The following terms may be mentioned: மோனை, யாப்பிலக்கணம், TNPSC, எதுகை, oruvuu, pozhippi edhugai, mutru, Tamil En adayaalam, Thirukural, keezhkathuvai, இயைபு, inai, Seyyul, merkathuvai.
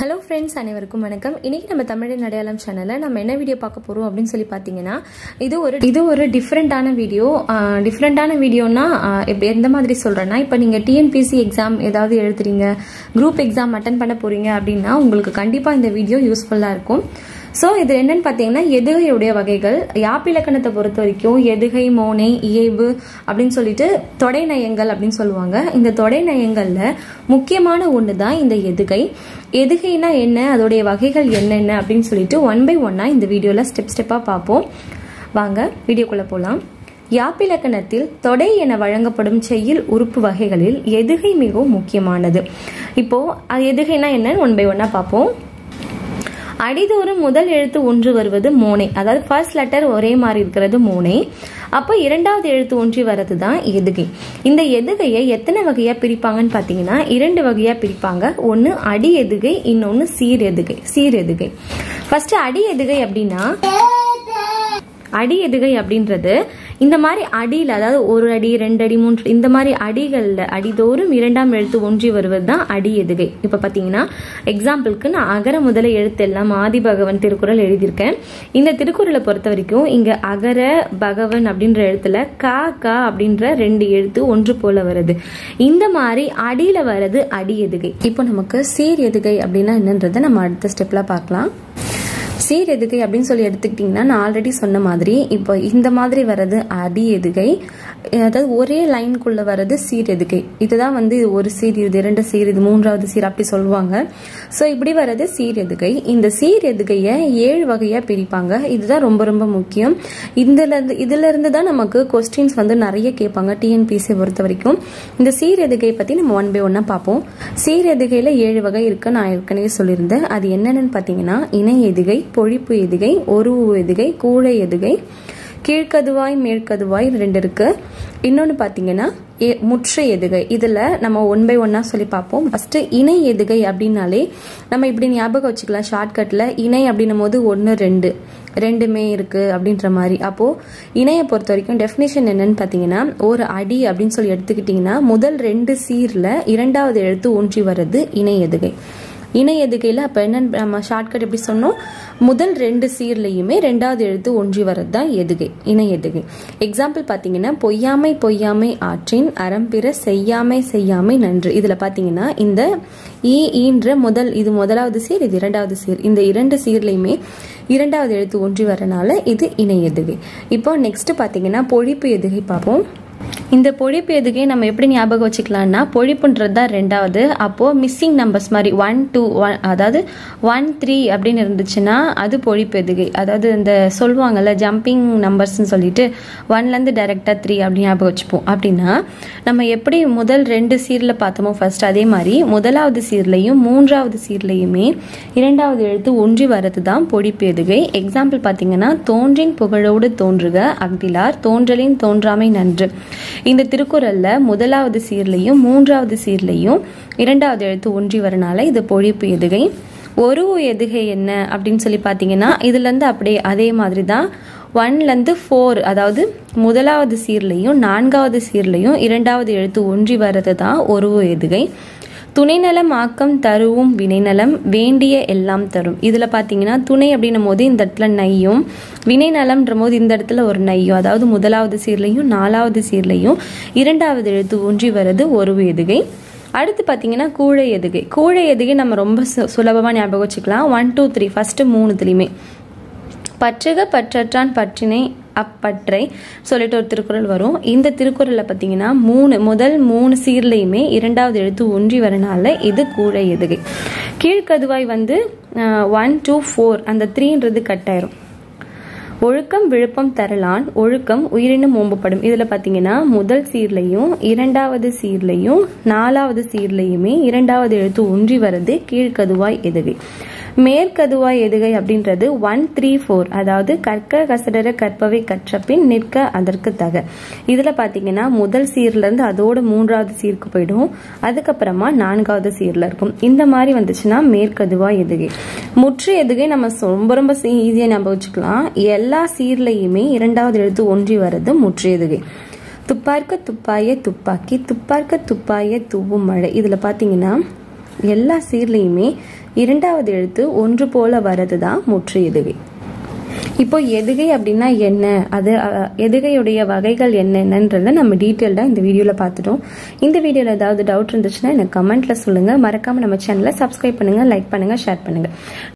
Hello friends, அனைவருக்கும் வணக்கம். இன்னைக்கு நம்ம தமிழின் அடையாளம் சேனல்ல நாம என்ன வீடியோ பார்க்க போறோம் அப்படினு சொல்லி பாத்தீங்கன்னா இது ஒரு டிஃபரண்டான வீடியோனா எந்த மாதிரி சொல்றேன்னா இப்போ நீங்க TNPSC எக்ஸாம் ஏதாவது எழுதுறீங்க, group exam attend பண்ண போறீங்க அப்படினா உங்களுக்கு கண்டிப்பா இந்த வீடியோ யூஸ்புல்லா இருக்கும். So, this is என்னன்னு பாத்தீங்கன்னா எதுகையுடைய வகைகள் யாப்பிலக்கணத்தை பொறுத்த வரைக்கும் எதுகை மோனை இயைபு அப்படினு சொல்லிட்டு தொடை நயங்கள் அப்படினு சொல்லுவாங்க. இந்த தொடை நயங்கள்ல முக்கியமான ஒன்னு தான் இந்த எதுகை. எதுகைனா என்ன, அதோட வகைகள் என்னென்ன அப்படினு சொல்லிட்டு 1 by 1 இந்த வீடியோல ஸ்டெப்பா பாப்போம். வாங்க வீடியோக்குள்ள போலாம். யாப்பிலக்கணத்தில் தொடை என வழங்கப்படும் செய்யுள் உறுப்பு வகைகளில் எதுகை மிகவும் முக்கியமானது. இப்போ எதுகைனா என்னன்னு 1 by 1 பாப்போம். அடிதோறும் முதல் எழுத்து ஒன்று வருவது மோனை, அதாவது ஃபர்ஸ்ட் லெட்டர் ஒரே மாதிரி இருக்கிறது மோனை. அப்போ இரண்டாவது எழுத்து ஒன்றி வர்றது தான் எதுகை. இந்த எதுகையை எத்தனை வகையா பிரிப்பாங்கன்னு பாத்தீங்கன்னா 2 வகையா பிரிப்பாங்க. ஒன்னு அடி எதுகை, இன்னொன்னு சீர் எதுகை. ஃபர்ஸ்ட் அடி எதுகை அப்படின்றது இந்த மாதிரி அடியில், அதாவது 1 அடி 2 அடி 3 இந்த மாதிரி அடிகளில் அடிதோறும் இரண்டாம் எழுத்து ஒன்றி வருவது தான் அடி எதுகை. இப்போ பார்த்தீங்கன்னா எக்ஸாம்பிளுக்கு நான் அகர முதல எழுத்து எல்லாம் ஆதி பகவன் திருக்குறள் எழுதியிருக்கேன். இந்த திருக்குறளை பொறுத்த வரைக்கும் இங்கே அகர பகவன் அப்படின்ற எழுத்துல கா அப்படின்ற 2 எழுத்து ஒன்று போல வருது. இந்த மாதிரி அடியில் வர்றது அடி எதுகை. இப்போ நமக்கு சீர் எதுகை அப்படின்னா என்னன்றதை நம்ம அடுத்த ஸ்டெப்ல பார்க்கலாம். சீர் எதுகை அப்படின்னு சொல்லி எடுத்துக்கிட்டிங்கன்னா நான் ஆல்ரெடி சொன்ன மாதிரி இப்போ இந்த மாதிரி வர்றது அடி எதுகை, அதாவது ஒரே லைனுக்குள்ளே வர்றது சீர் எதுகை. இதுதான் வந்து ஒரு சீர், இது 2 சீர், இது 3வது சீர் அப்படி சொல்லுவாங்க. ஸோ இப்படி வர்றது சீர் எதுகை. இந்த சீர் எதுகையை 7 வகையாக பிரிப்பாங்க. இதுதான் ரொம்ப ரொம்ப முக்கியம். இதுலேருந்து தான் நமக்கு கொஸ்டின்ஸ் வந்து நிறைய கேட்பாங்க TNPSC பொறுத்த வரைக்கும். இந்த சீர் எதுகையை பற்றி நம்ம 1 by 1 பார்ப்போம். சீர் எதுகையில் 7 வகை இருக்கு, நான் ஏற்கனவே சொல்லியிருந்தேன். அது என்னென்னு பார்த்தீங்கன்னா இணை எதுகை, பொழிப்பு எதுகை, ஒருவு எதுகை, கூழை எதுகை, கீழ்கதுவாய் மேற்கதுவாய் 2 இருக்கு. இன்னொன்று பார்த்தீங்கன்னா முற்று எதுகை. இதில் நம்ம 1 by 1 சொல்லி பார்ப்போம். ஃபஸ்ட்டு இணை எதுகை அப்படின்னாலே நம்ம இப்படி ஞாபகம் வச்சுக்கலாம். ஷார்ட்கட்டில் இணை அப்படின்னும் போது 1 2 இருக்கு அப்படின்ற மாதிரி. அப்போ இணையை பொறுத்த வரைக்கும் டெஃபினேஷன் என்னன்னு பாத்தீங்கன்னா ஒரு அடி அப்படின்னு சொல்லி எடுத்துக்கிட்டீங்கன்னா முதல் 2 சீர்ல 2வது எழுத்து ஒன்றி வர்றது இணை எதுகை. இணை எதுகையில் அப்போ என்னன்னு நம்ம ஷார்ட்கட் எப்படி சொன்னோம், முதல் 2 சீர்லையுமே 2வது எழுத்து ஒன்றி வரது தான் எதுகை, இணை எதுகை. எக்ஸாம்பிள் பார்த்தீங்கன்னா பொய்யாமை ஆற்றின் அறம்பிற செய்யாமை நன்று. இதில் பார்த்தீங்கன்னா இந்த ஈன்ற இது 1வது சீர், இது 2வது சீர். இந்த 2 சீர்லையுமே 2வது எழுத்து ஒன்றி வரனால இது இணை எதுகை. இப்போ நெக்ஸ்ட் பார்த்தீங்கன்னா பொழிப்பு எதுகை பார்ப்போம். இந்த பொழிப்பு எதுகை நம்ம எப்படி ஞாபகம் வச்சுக்கலாம்னா பொழிப்புன்றது தான் 2வது. அப்போது மிஸ்ஸிங் நம்பர்ஸ் மாதிரி 1 2 1, அதாவது 1 3 அப்படின்னு இருந்துச்சுன்னா அது பொழிப்பு எதுகை. அதாவது இந்த சொல்லுவாங்கல்ல ஜம்பிங் நம்பர்ஸ்ன்னு சொல்லிட்டு 1லேருந்து டைரெக்டாக 3 அப்படின்னு ஞாபகம் வச்சுப்போம். அப்படின்னா நம்ம எப்படி முதல் 2 சீரில் பார்த்தோமோ ஃபர்ஸ்ட், அதே மாதிரி 1வது சீர்லையும் 3வது சீர்லையுமே 2வது எழுத்து ஒன்றி வர்றது தான் பொழிப்பு எதுகை. எக்ஸாம்பிள் பார்த்தீங்கன்னா தோன்றின் புகழோடு தோன்றுக அஃதிலார் தோன்றலின் தோன்றாமை நன்று. இந்த திருக்குறள்ல 1வது சீர்லையும் 3வது சீர்லையும் 2வது எழுத்து ஒன்றி வரனால இது பொழிப்பு எதுகை. ஒருவு எதுகை என்ன அப்படின்னு சொல்லி பார்த்தீங்கன்னா இதுலேருந்து அப்படியே அதே மாதிரி தான் 1லேருந்து 4, அதாவது 1வது சீர்லையும் 4வது சீர்லையும் 2வது எழுத்து ஒன்றி வர்றது தான் ஒருவு எதுகை. துணைநலம் ஆக்கம் தருவும் வினைநலம் வேண்டிய எல்லாம் தரும். இதில் பார்த்தீங்கன்னா துணை அப்படின்னும் போது இந்த இடத்துல நையும், வினைநலம்ன்ற போது இந்த இடத்துல ஒரு நையும், அதாவது 1வது சீர்லையும் 4வது சீர்லையும் 2வது எழுத்து ஒன்றி வர்றது ஒருவு எதுகை. அடுத்து பார்த்தீங்கன்னா கூழை எதுகை நம்ம ரொம்ப சுலபமாக ஞாபகம் வச்சுக்கலாம். 1 2 3 ஃபஸ்ட்டு 3 பற்றுக பற்றற்றான் பற்றினை அப்பற்றை சொல்லிட்டு ஒரு திருக்குறள் வரும். இந்த திருக்குறள்ல பாத்தீங்கன்னா முதல் 3 சீர்லையுமே 2வது எழுத்து ஒன்றி வரனால இது கூழை எதுகை. கீழ்கதுவாய் வந்து 1 2 4 அந்த 3ன்றது கட் ஆயிரும். ஒழுக்கம் விழுப்பம் தரலான் ஒழுக்கம் உயிரினும் ஓம்பப்படும். இதுல பாத்தீங்கன்னா முதல் சீர்லையும் 2வது சீர்லையும் 4வது சீர்லையுமே 2வது எழுத்து ஒன்றி வர்றது கீழ்கதுவாய் எதுகை. மேற்கதுவாய் எதுகை அப்படின்றது 1 3 4, அதாவது கற்க கசடர கற்பவை கற்றப்பின் நிற்க அதற்கு தக. இதுல பாத்தீங்கன்னா முதல் சீர்ல இருந்து அதோட 3வது சீருக்கு போயிடும், அதுக்கப்புறமா 4வது சீர்ல இருக்கும். இந்த மாதிரி வந்துச்சுன்னா மேற்கதுவாய் எதுகை. முற்று எதுகை நம்ம ரொம்ப ஈஸியா நம்ம வச்சுக்கலாம். எல்லா சீர்லையுமே 2வது எழுத்து ஒன்றி வர்றது முற்று எதுகை. துப்பார்க்க துப்பாய துப்பாக்கி துப்பார்க்க துப்பாய தூவும் மழை. இதுல பாத்தீங்கன்னா எல்லா சீர்லையுமே இரண்டாவது எழுத்து ஒன்று போல வரதுதான் முற்று எதுகை. இப்போ எதுகை அப்படின்னா என்ன, அது எதுகையுடைய வகைகள் என்னென்னன்றதை நம்ம டீட்டெயில்டாக இந்த வீடியோவில் பார்த்துட்டோம். இந்த வீடியோவில் ஏதாவது டவுட் இருந்துச்சுன்னா எனக்கு கமெண்ட்டில் சொல்லுங்கள். மறக்காமல் நம்ம சேனலை சப்ஸ்கிரைப் பண்ணுங்கள், லைக் பண்ணுங்கள், ஷேர் பண்ணுங்கள்.